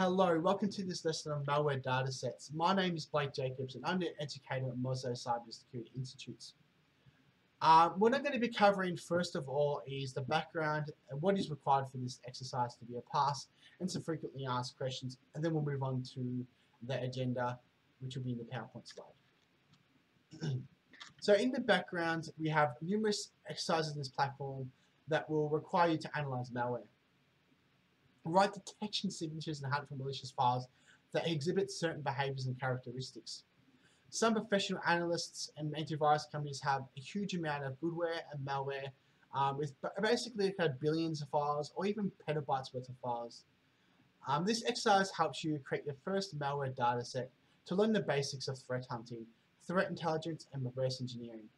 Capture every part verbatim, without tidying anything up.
Hello, welcome to this lesson on malware datasets. My name is Blake Jacobs and I'm an educator at Mossé Cyber Security Institute. Um, what I'm going to be covering first of all is the background and what is required for this exercise to be a pass and some frequently asked questions, and then we'll move on to the agenda, which will be in the PowerPoint slide. So in the background we have numerous exercises in this platform that will require you to analyze malware. Write detection signatures and hunt for malicious files that exhibit certain behaviors and characteristics. Some professional analysts and antivirus companies have a huge amount of goodware and malware um, with basically billions of files or even petabytes worth of files. Um, this exercise helps you create your first malware dataset to learn the basics of threat hunting, threat intelligence and reverse engineering.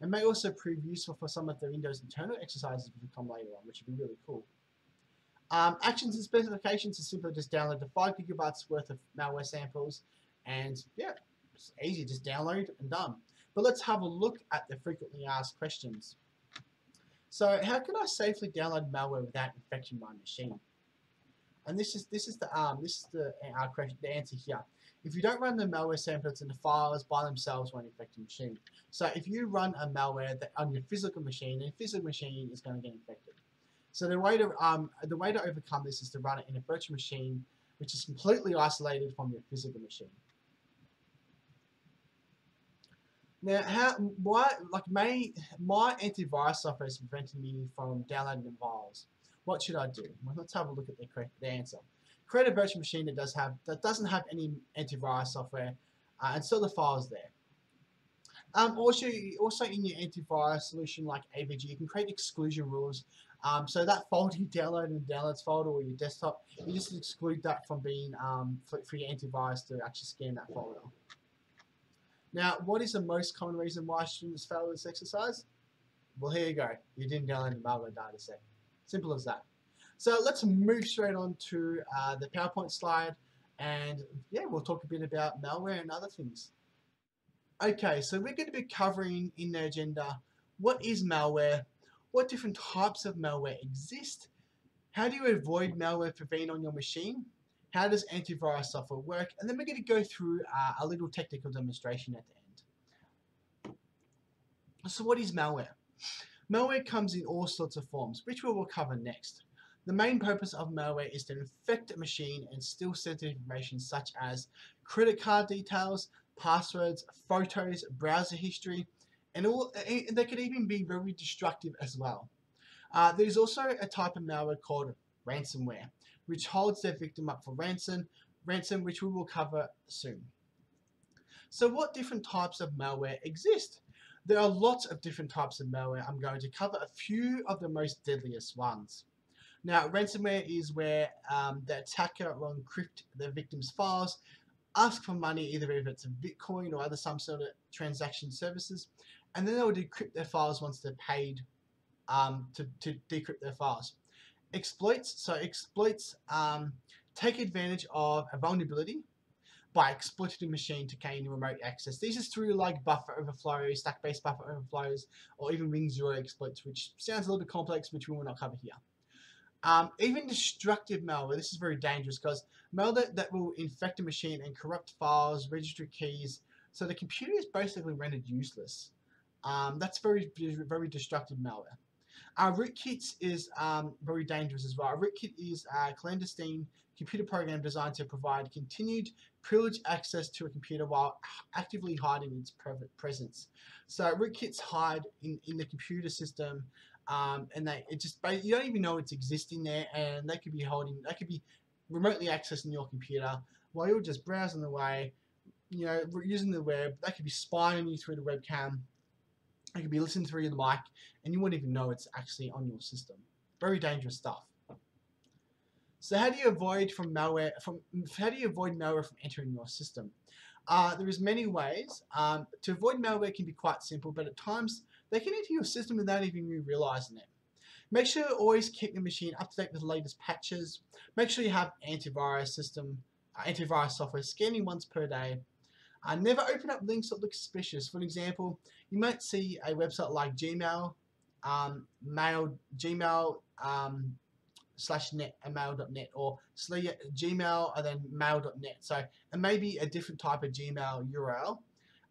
It may also prove useful for some of the Windows internal exercises which will come later on, which would be really cool. Um, actions and specifications is simply just download the five gigabytes worth of malware samples, and yeah, it's easy, just download and done. But let's have a look at the frequently asked questions. So how can I safely download malware without infecting my machine? And this is this is the um this is the our question, the answer here. If you don't run the malware samples, and the files by themselves won't infect your machine. So if you run a malware that on your physical machine, your physical machine is going to get infected. So the way to um, the way to overcome this is to run it in a virtual machine, which is completely isolated from your physical machine. Now, how why like my my antivirus software is preventing me from downloading the files. What should I do? Well, let's have a look at the correct the answer. Create a virtual machine that does have that doesn't have any antivirus software, uh, and store the files there. Um, also, also in your antivirus solution like A V G, you can create exclusion rules. Um, so that folder you download in the downloads folder or your desktop, you just exclude that from being um, for, for your antivirus to actually scan that folder. Now, what is the most common reason why students fail this exercise? Well, here you go. You didn't download the malware dataset. Simple as that. So let's move straight on to uh, the PowerPoint slide, and yeah, we'll talk a bit about malware and other things. Okay, so we're going to be covering in the agenda what is malware, what different types of malware exist, how do you avoid malware from being on your machine, how does antivirus software work, and then we're going to go through uh, a little technical demonstration at the end. So what is malware? Malware comes in all sorts of forms, which we will cover next. The main purpose of malware is to infect a machine and steal sensitive information such as credit card details, passwords, photos, browser history, and all, and they could even be very destructive as well. Uh, there's also a type of malware called ransomware, which holds their victim up for ransom, ransom, which we will cover soon. So what different types of malware exist? There are lots of different types of malware. I'm going to cover a few of the most deadliest ones. Now, ransomware is where um, the attacker will encrypt the victim's files, ask for money, either if it's Bitcoin or other some sort of transaction services, and then they'll decrypt their files once they're paid um, to, to decrypt their files. Exploits, so exploits um, take advantage of a vulnerability by exploiting a machine to gain remote access. These are through like buffer overflows, stack-based buffer overflows, or even ring zero exploits, which sounds a little bit complex, which we will not cover here. Um, even destructive malware, this is very dangerous because malware that will infect a machine and corrupt files, registry keys, so the computer is basically rendered useless. Um, that's very, very destructive malware. Uh, rootkits is um, very dangerous as well. A rootkit is a clandestine computer program designed to provide continued privileged access to a computer while actively hiding its presence. So rootkits hide in, in the computer system. Um, and they it just you don't even know it's existing there, and they could be holding, they could be remotely accessing your computer while you're just browsing away, you know, using the web. They could be spying on you through the webcam. They could be listening through the mic, and you wouldn't even know it's actually on your system. Very dangerous stuff. So how do you avoid from malware? From how do you avoid malware from entering your system? Uh, there is many ways. Um, to avoid malware can be quite simple, but at times they can enter your system without even you realizing it. Make sure you always keep your machine up to date with the latest patches. Make sure you have antivirus system, uh, antivirus software scanning once per day. Uh, never open up links that look suspicious. For example, you might see a website like Gmail, um, Mail, Gmail, um, slash net and mail dot net, or gmail and then mail dot net. So it may be a different type of Gmail U R L.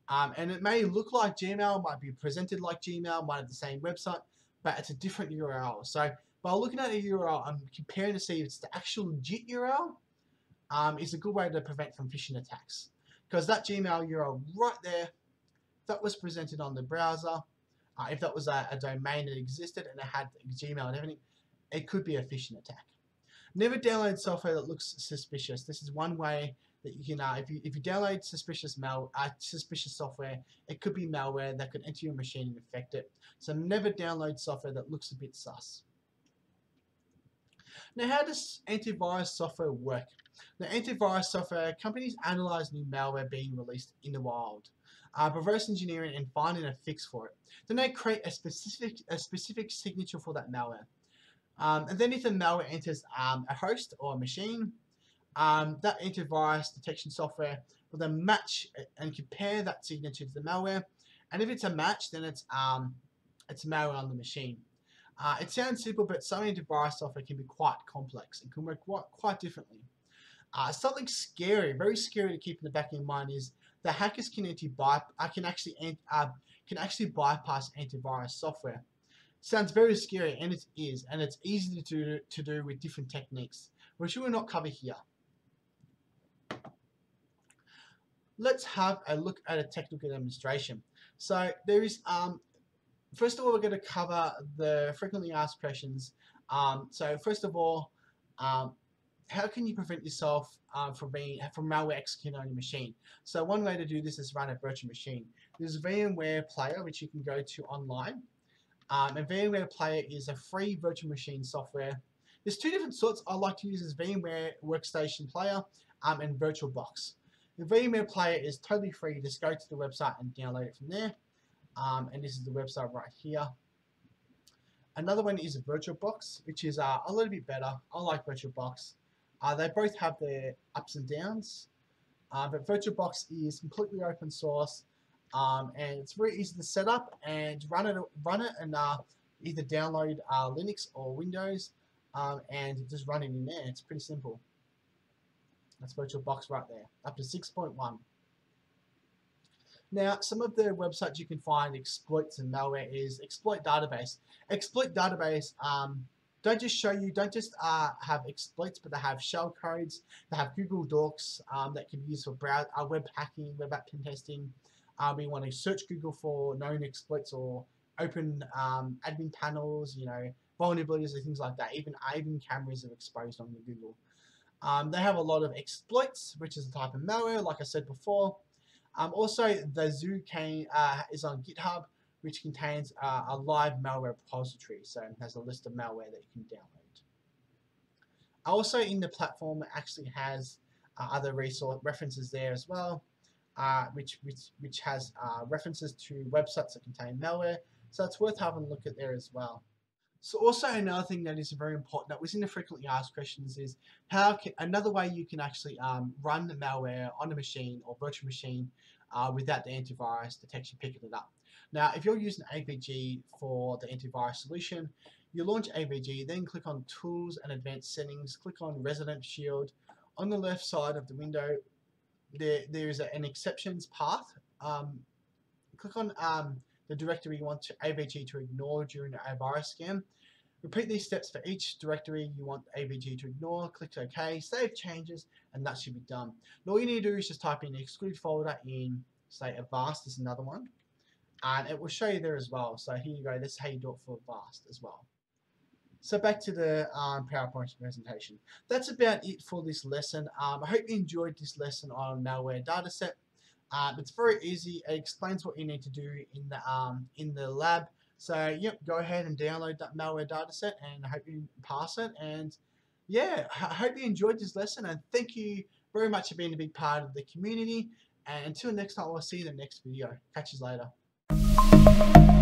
Um, and it may look like Gmail, might be presented like Gmail, might have the same website, but it's a different U R L. So by looking at a U R L, I'm comparing to see if it's the actual legit U R L. Um, it's a good way to prevent from phishing attacks. Because that Gmail U R L right there, that was presented on the browser, uh, if that was a, a domain that existed and it had Gmail and everything, it could be a phishing attack. Never download software that looks suspicious. This is one way that you can, uh, if, you, if you download suspicious mal, uh, suspicious software, it could be malware that could enter your machine and affect it. So never download software that looks a bit sus. Now, how does antivirus software work? Now, antivirus software companies analyze new malware being released in the wild, uh, reverse engineering and finding a fix for it. Then they create a specific a specific signature for that malware. Um, and then if the malware enters um, a host or a machine, um, that antivirus detection software will then match and compare that signature to the malware. And if it's a match, then it's um, it's malware on the machine. Uh, it sounds simple, but some antivirus software can be quite complex and can work quite, quite differently. Uh, something scary, very scary to keep in the back of your mind is that hackers can, uh, can, actually, uh, can actually bypass antivirus software. Sounds very scary, and it is, and it's easy to do, to do with different techniques, which we will not cover here. Let's have a look at a technical demonstration. So there is... Um, First of all, we're going to cover the frequently asked questions. Um, so first of all, um, how can you prevent yourself um, from being from malware executing on your machine? So one way to do this is run a virtual machine. There's a VMware Player, which you can go to online. Um, and VMware Player is a free virtual machine software. There's two different sorts I like to use, is VMware Workstation Player um, and VirtualBox. The VMware Player is totally free. Just go to the website and download it from there. Um, and this is the website right here. Another one is VirtualBox, which is uh, a little bit better. I like VirtualBox. Uh, they both have their ups and downs, uh, but VirtualBox is completely open source, um, and it's very easy to set up and run it. Run it and uh, either download uh, Linux or Windows, um, and just run it in there. It's pretty simple. That's VirtualBox right there, up to six point one. Now, some of the websites you can find exploits and malware is Exploit Database. Exploit Database um, don't just show you, don't just uh, have exploits, but they have shell codes. They have Google Docs um, that can be used for browse, uh, web hacking, web app pen testing. Uh, we want to search Google for known exploits or open um, admin panels, you know, vulnerabilities and things like that. Even even cameras are exposed on the Google. Um, they have a lot of exploits, which is a type of malware, like I said before. Um, also, the zoo can, uh, is on GitHub, which contains uh, a live malware repository, so it has a list of malware that you can download. Also, in the platform, it actually has uh, other resource references there as well, uh, which, which, which has uh, references to websites that contain malware, so it's worth having a look at there as well. So also another thing that is very important that was in the frequently asked questions is how can, another way you can actually um, run the malware on a machine or virtual machine uh, without the antivirus detection picking it up. Now, if you're using A V G for the antivirus solution, you launch A V G, then click on Tools and Advanced Settings, click on Resident Shield. On the left side of the window, there, there is an exceptions path. Um, click on um, the directory you want to A V G to ignore during an antivirus scan. Repeat these steps for each directory you want A V G to ignore. Click OK, save changes, and that should be done. And all you need to do is just type in the exclude folder in, say, Avast is another one, and it will show you there as well. So here you go, this is how you do it for Avast as well. So back to the um, PowerPoint presentation. That's about it for this lesson. Um, I hope you enjoyed this lesson on malware dataset. Um, it's very easy. It explains what you need to do in the um, in the lab. So yep, go ahead and download that malware dataset, and I hope you pass it. And yeah, I hope you enjoyed this lesson, and thank you very much for being a big part of the community. And until next time, I'll see you in the next video. Catch you later.